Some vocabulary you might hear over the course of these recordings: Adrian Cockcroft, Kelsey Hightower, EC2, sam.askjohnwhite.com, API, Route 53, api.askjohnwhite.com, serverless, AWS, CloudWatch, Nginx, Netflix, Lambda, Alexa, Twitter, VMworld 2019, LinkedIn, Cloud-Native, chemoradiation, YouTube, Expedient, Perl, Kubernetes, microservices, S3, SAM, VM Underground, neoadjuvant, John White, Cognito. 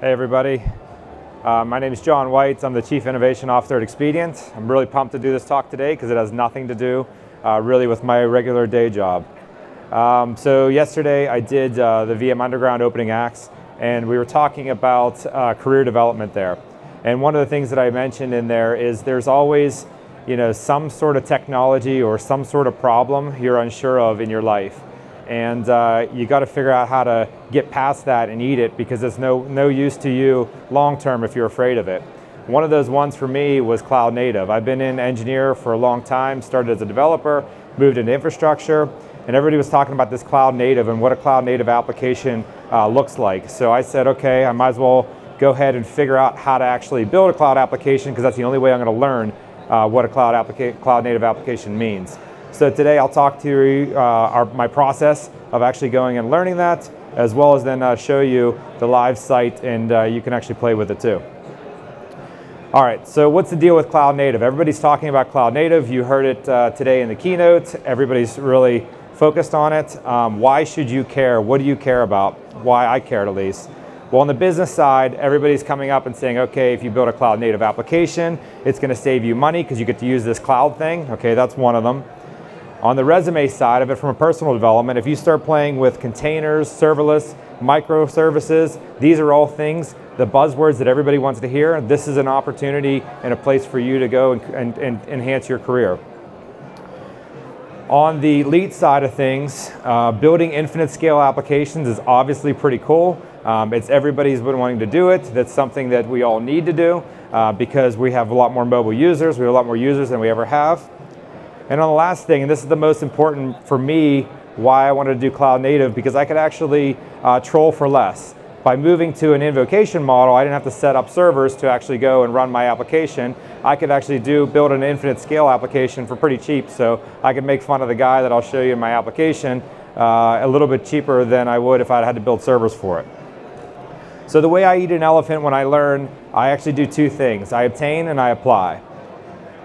Hey everybody, my name is John White. I'm the Chief Innovation Officer at Expedient. I'm really pumped to do this talk today because it has nothing to do really with my regular day job. So yesterday I did the VM Underground opening acts, and we were talking about career development there. And one of the things that I mentioned in there is there's always, you know, some sort of technology or some sort of problem you're unsure of in your life. And you got to figure out how to get past that and eat it, because it's no use to you long term if you're afraid of it. One of those ones for me was Cloud-Native. I've been in engineering for a long time, started as a developer, moved into infrastructure, and everybody was talking about this Cloud-Native and what a Cloud-Native application looks like. So I said, okay, I might as well go ahead and figure out how to actually build a cloud application, because that's the only way I'm going to learn what a Cloud-Native application means. So today I'll talk to you my process of actually going and learning that, as well as then show you the live site, and you can actually play with it too. All right, so what's the deal with Cloud-Native? Everybody's talking about Cloud-Native. You heard it today in the keynote. Everybody's really focused on it. Why should you care? What do you care about? Why I cared, at least. Well, on the business side, everybody's coming up and saying, okay, if you build a Cloud-Native application, it's going to save you money because you get to use this cloud thing. Okay, that's one of them. On the resume side of it, from a personal development, if you start playing with containers, serverless, microservices, these are all things, the buzzwords that everybody wants to hear. This is an opportunity and a place for you to go and enhance your career. On the lead side of things, building infinite scale applications is obviously pretty cool. It's everybody's been wanting to do it. That's something that we all need to do because we have a lot more mobile users. We have a lot more users than we ever have. And on the last thing, and this is the most important for me, why I wanted to do Cloud-Native, because I could actually troll for less. By moving to an invocation model, I didn't have to set up servers to actually go and run my application. I could actually build an infinite scale application for pretty cheap, so I could make fun of the guy that I'll show you in my application a little bit cheaper than I would if I had to build servers for it. So the way I eat an elephant when I learn, I actually do two things. I obtain and I apply.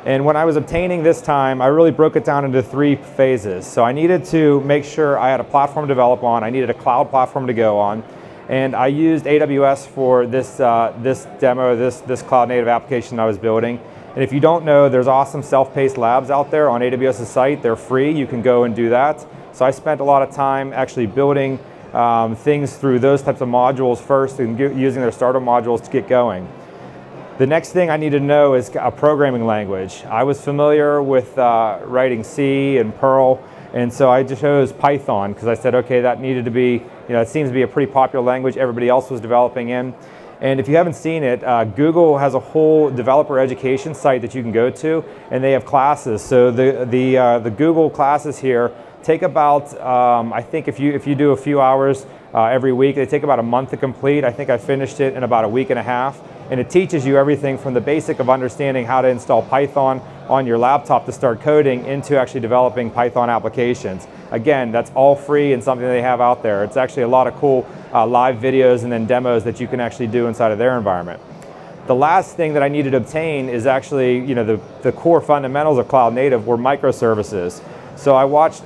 And when I was obtaining this time, I really broke it down into three phases. So I needed to make sure I had a platform to develop on, I needed a cloud platform to go on, and I used AWS for this, this Cloud-Native application I was building. And if you don't know, there's awesome self-paced labs out there on AWS's site. They're free, you can go and do that. So I spent a lot of time actually building things through those types of modules first, and using their starter modules to get going. The next thing I need to know is a programming language. I was familiar with writing C and Perl, and so I just chose Python because I said, okay, that needed to be, you know, it seems to be a pretty popular language everybody else was developing in. And if you haven't seen it, Google has a whole developer education site that you can go to, and they have classes. So the Google classes here take about, I think if you do a few hours every week, they take about a month to complete. I think I finished it in about a week and a half. And it teaches you everything from the basic of understanding how to install Python on your laptop to start coding into actually developing Python applications. Again, that's all free and something they have out there. It's actually a lot of cool live videos and then demos that you can actually do inside of their environment. The last thing that I needed to obtain is actually, you know, the core fundamentals of Cloud-Native were microservices. So I watched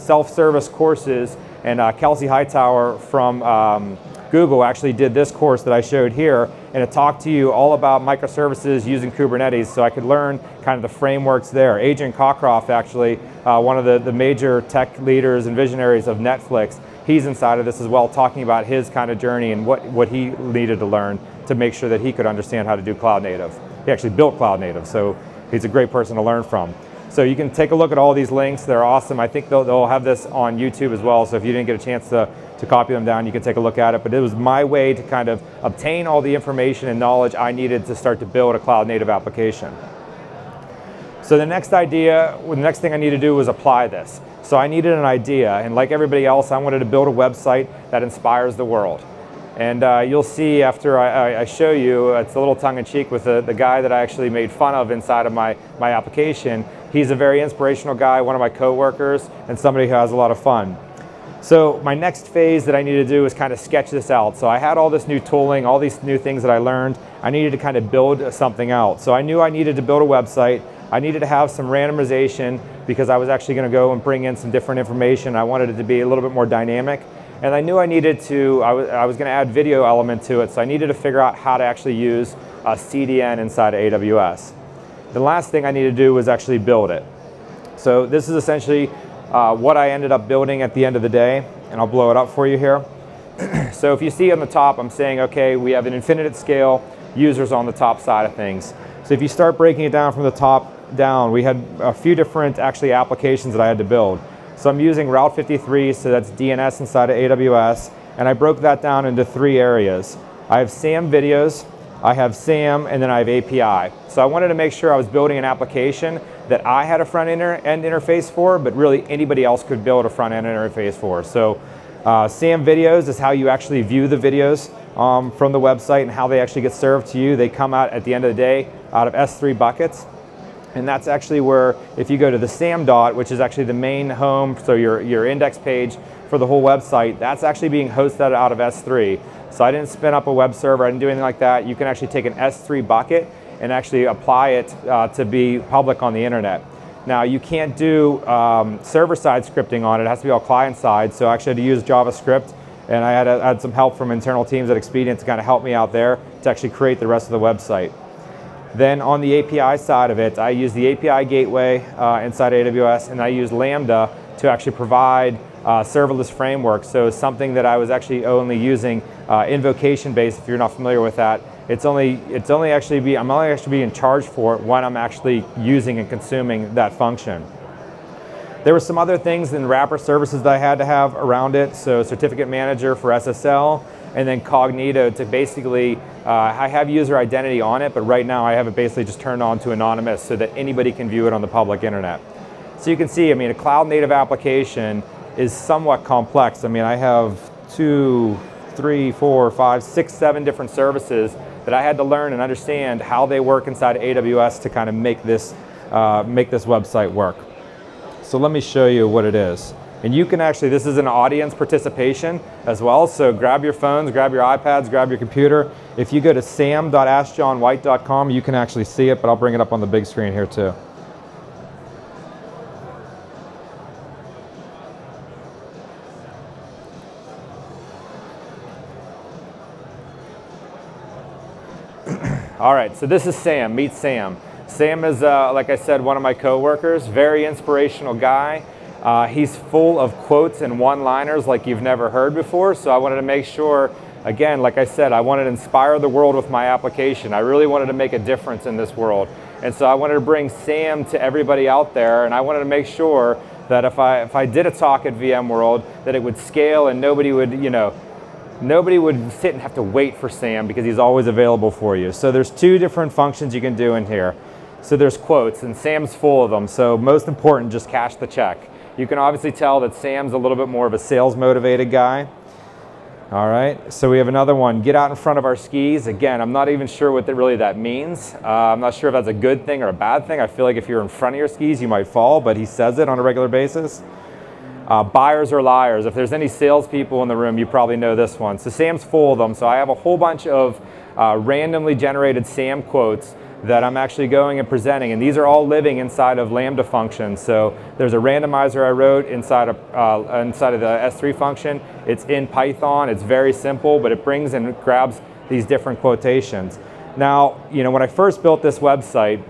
self-service courses, and Kelsey Hightower from Google actually did this course that I showed here, and it talked to you all about microservices using Kubernetes, so I could learn kind of the frameworks there. Adrian Cockcroft, actually, one of the major tech leaders and visionaries of Netflix, he's inside of this as well, talking about his kind of journey and what he needed to learn to make sure that he could understand how to do Cloud-Native. He actually built Cloud-Native, so he's a great person to learn from. So you can take a look at all these links. They're awesome. I think they'll have this on YouTube as well. So if you didn't get a chance to copy them down, you can take a look at it. But it was my way to kind of obtain all the information and knowledge I needed to start to build a Cloud-Native application. So the next thing I needed to do was apply this. So I needed an idea. And like everybody else, I wanted to build a website that inspires the world. And you'll see after I show you, it's a little tongue-in-cheek with the guy that I actually made fun of inside of my application. He's a very inspirational guy, one of my coworkers, and somebody who has a lot of fun. So my next phase that I needed to do was kind of sketch this out. So I had all this new tooling, all these new things that I learned. I needed to kind of build something out. So I knew I needed to build a website. I needed to have some randomization because I was actually going to go and bring in some different information. I wanted it to be a little bit more dynamic. And I knew I needed to, I was going to add video element to it, so I needed to figure out how to actually use a CDN inside of AWS. The last thing I needed to do was actually build it. So this is essentially what I ended up building at the end of the day, and I'll blow it up for you here. So if you see on the top, I'm saying, okay, we have an infinite scale, users on the top side of things. So if you start breaking it down from the top down, we had a few different actually applications that I had to build. So I'm using Route 53, so that's DNS inside of AWS, and I broke that down into three areas. I have SAM videos, I have SAM, and then I have API. So I wanted to make sure I was building an application that I had a front end interface for, but really anybody else could build a front end interface for. So SAM videos is how you actually view the videos from the website and how they actually get served to you. They come out at the end of the day out of S3 buckets. And that's actually where, if you go to the SAM dot, which is actually the main home, so your index page for the whole website, that's actually being hosted out of S3. So I didn't spin up a web server, I didn't do anything like that. You can actually take an S3 bucket and actually apply it to be public on the internet. Now, you can't do server-side scripting on it. It has to be all client-side, so I actually had to use JavaScript, and I had some help from internal teams at Expedient to kind of help me out there to actually create the rest of the website. Then on the API side of it, I use the API gateway inside AWS, and I use Lambda to actually provide serverless framework. So something that I was actually only using invocation-based. If you're not familiar with that, I'm only actually being charged for it when I'm actually using and consuming that function. There were some other things in wrapper services that I had to have around it. So certificate manager for SSL, and then Cognito to basically, I have user identity on it, but right now I have it basically just turned on to anonymous so that anybody can view it on the public internet. So you can see, I mean, a cloud-native application is somewhat complex. I mean, I have 2, 3, 4, 5, 6, 7 different services that I had to learn and understand how they work inside AWS to kind of make this website work. So let me show you what it is. And you can actually, this is an audience participation as well, so grab your phones, grab your iPads, grab your computer. If you go to sam.askjohnwhite.com, you can actually see it, but I'll bring it up on the big screen here too. All right, so this is Sam, meet Sam. Sam is, like I said, one of my coworkers, very inspirational guy. He's full of quotes and one-liners like you've never heard before, so I wanted to make sure, again, like I said, I wanted to inspire the world with my application. I really wanted to make a difference in this world. And so I wanted to bring Sam to everybody out there, and I wanted to make sure that if I did a talk at VMworld, that it would scale and nobody would, you know, nobody would sit and have to wait for Sam because he's always available for you. So there's two different functions you can do in here. So there's quotes, and Sam's full of them, so most important, just cash the check. You can obviously tell that Sam's a little bit more of a sales motivated guy. All right, so we have another one, get out in front of our skis. Again, I'm not even sure what that really that means. I'm not sure if that's a good thing or a bad thing. I feel like if you're in front of your skis, you might fall, but he says it on a regular basis. Buyers or liars. If there's any salespeople in the room, you probably know this one. So Sam's full of them, so I have a whole bunch of randomly generated Sam quotes that I'm actually going and presenting, and these are all living inside of Lambda functions. So there's a randomizer I wrote inside of the S3 function. It's in Python, it's very simple, but it brings and grabs these different quotations. Now, you know, when I first built this website,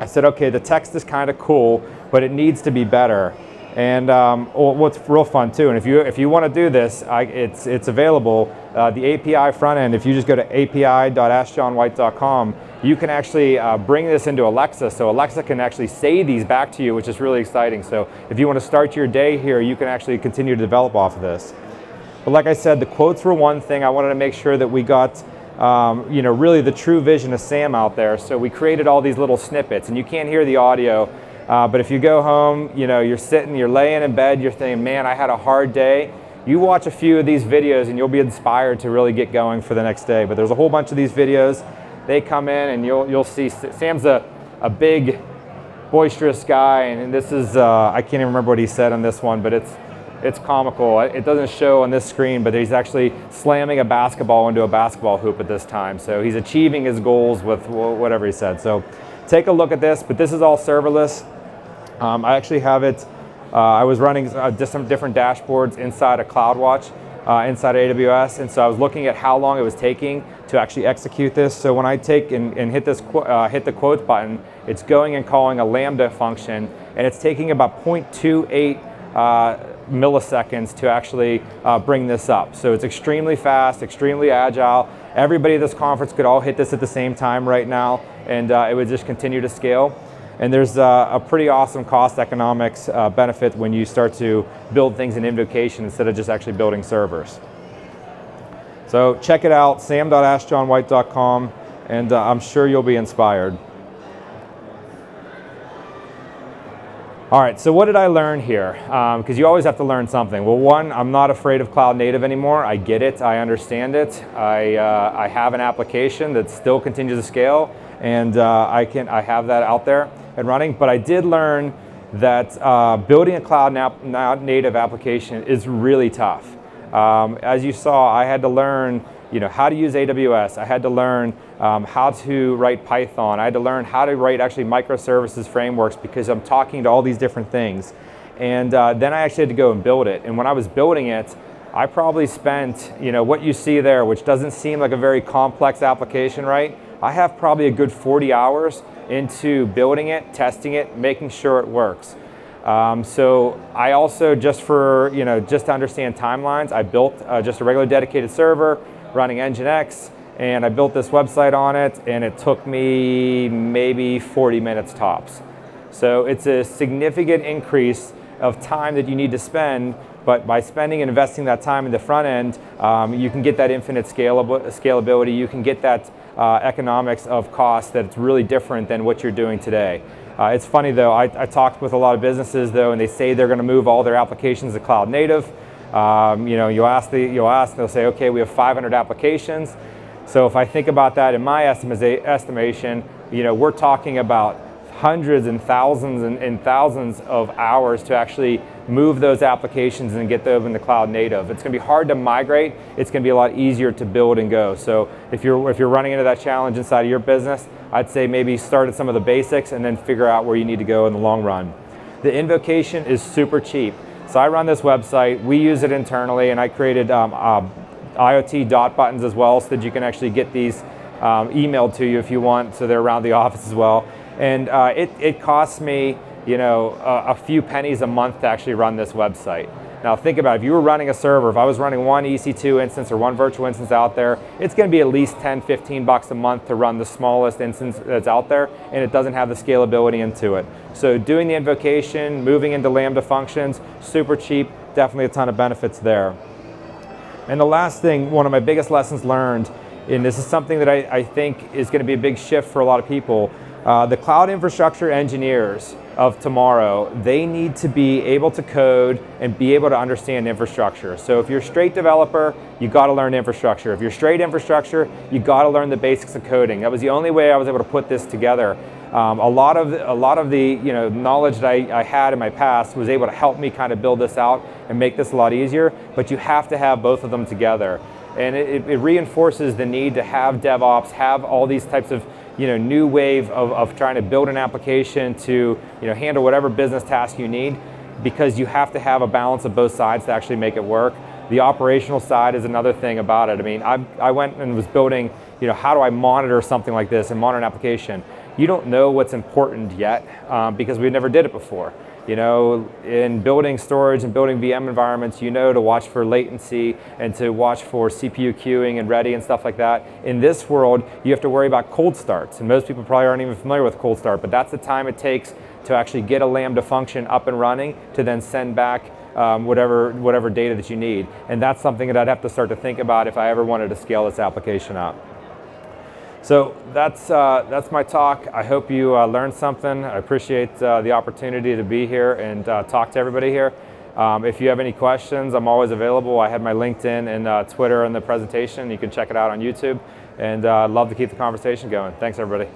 I said, okay, the text is kind of cool, but it needs to be better. And what's real fun too, and if you want to do this, it's available. The API front end, if you just go to api.askjohnwhite.com, you can actually bring this into Alexa. So Alexa can actually say these back to you, which is really exciting. So if you want to start your day here, you can actually continue to develop off of this. But like I said, the quotes were one thing. I wanted to make sure that we got you know, really the true vision of Sam out there. So we created all these little snippets, and you can't hear the audio. But if you go home, you know, you're sitting, you're laying in bed, you're thinking, man, I had a hard day. You watch a few of these videos and you'll be inspired to really get going for the next day. But there's a whole bunch of these videos. They come in and you'll see, Sam's a big, boisterous guy. And this is, I can't even remember what he said on this one, but it's comical. It doesn't show on this screen, but he's actually slamming a basketball into a basketball hoop at this time. So he's achieving his goals with whatever he said. So take a look at this, but this is all serverless. I actually have it, I was running some different dashboards inside of CloudWatch. inside of AWS. And so I was looking at how long it was taking to actually execute this. So when I take and hit this hit the quotes button, it's going and calling a Lambda function, and it's taking about 0.28 milliseconds to actually bring this up. So it's extremely fast, extremely agile. Everybody at this conference could all hit this at the same time right now, and it would just continue to scale. And there's a pretty awesome cost economics benefit when you start to build things in invocation instead of just actually building servers. So check it out, sam.askjohnwhite.com, and I'm sure you'll be inspired. All right, so what did I learn here? Because you always have to learn something. Well, one, I'm not afraid of cloud native anymore. I get it, I understand it. I have an application that still continues to scale, and I have that out there and running. But I did learn that building a cloud native application is really tough. As you saw, I had to learn how to use AWS. I had to learn how to write Python. I had to learn how to write actually microservices frameworks because I'm talking to all these different things. And then I actually had to go and build it. And when I was building it, I probably spent, what you see there, which doesn't seem like a very complex application, right? I have probably a good 40 hours into building it, testing it, making sure it works. So I also, just to understand timelines, I built just a regular dedicated server running Nginx, and I built this website on it, and it took me maybe 40 minutes tops. So it's a significant increase of time that you need to spend, but by spending and investing that time in the front end, you can get that infinite scalability, you can get that economics of cost that's really different than what you're doing today. It's funny though, I talked with a lot of businesses though, and they say they're gonna move all their applications to cloud native. You'll ask, they'll say, okay, we have 500 applications. So if I think about that in my estimation, we're talking about hundreds and thousands and thousands of hours to actually move those applications and get them in the cloud native. It's going to be hard to migrate. It's going to be a lot easier to build and go. So if you're running into that challenge inside of your business, I'd say maybe start at some of the basics and then figure out where you need to go in the long run. The invocation is super cheap. So I run this website, we use it internally, and I created IoT dot buttons as well so that you can actually get these emailed to you if you want, so they're around the office as well. And it costs me a few pennies a month to actually run this website. Now think about it, if you were running a server, if I was running one EC2 instance or one virtual instance out there, it's gonna be at least 10, 15 bucks a month to run the smallest instance that's out there, and it doesn't have the scalability into it. So doing the invocation, moving into Lambda functions, super cheap, definitely a ton of benefits there. And the last thing, one of my biggest lessons learned, and this is something that I think is gonna be a big shift for a lot of people, the cloud infrastructure engineers of tomorrow, they need to be able to code and be able to understand infrastructure. So if you're a straight developer, you gotta learn infrastructure. If you're straight infrastructure, you gotta learn the basics of coding. That was the only way I was able to put this together. A lot of the knowledge that I had in my past was able to help me kind of build this out and make this a lot easier, but you have to have both of them together. And it reinforces the need to have DevOps, have all these types of new wave of trying to build an application to handle whatever business task you need, because you have to have a balance of both sides to actually make it work. The operational side is another thing about it. I mean, I went and was building, how do I monitor something like this and monitor an application? You don't know what's important yet because we never did it before. In building storage and building VM environments, to watch for latency and to watch for CPU queuing and ready and stuff like that. In this world, you have to worry about cold starts, and most people probably aren't even familiar with cold start, but that's the time it takes to actually get a Lambda function up and running to then send back whatever data that you need. And that's something that I'd have to start to think about if I ever wanted to scale this application up. So that's my talk. I hope you learned something. I appreciate the opportunity to be here and talk to everybody here. If you have any questions, I'm always available. I had my LinkedIn and Twitter in the presentation. You can check it out on YouTube. And I'd love to keep the conversation going. Thanks, everybody.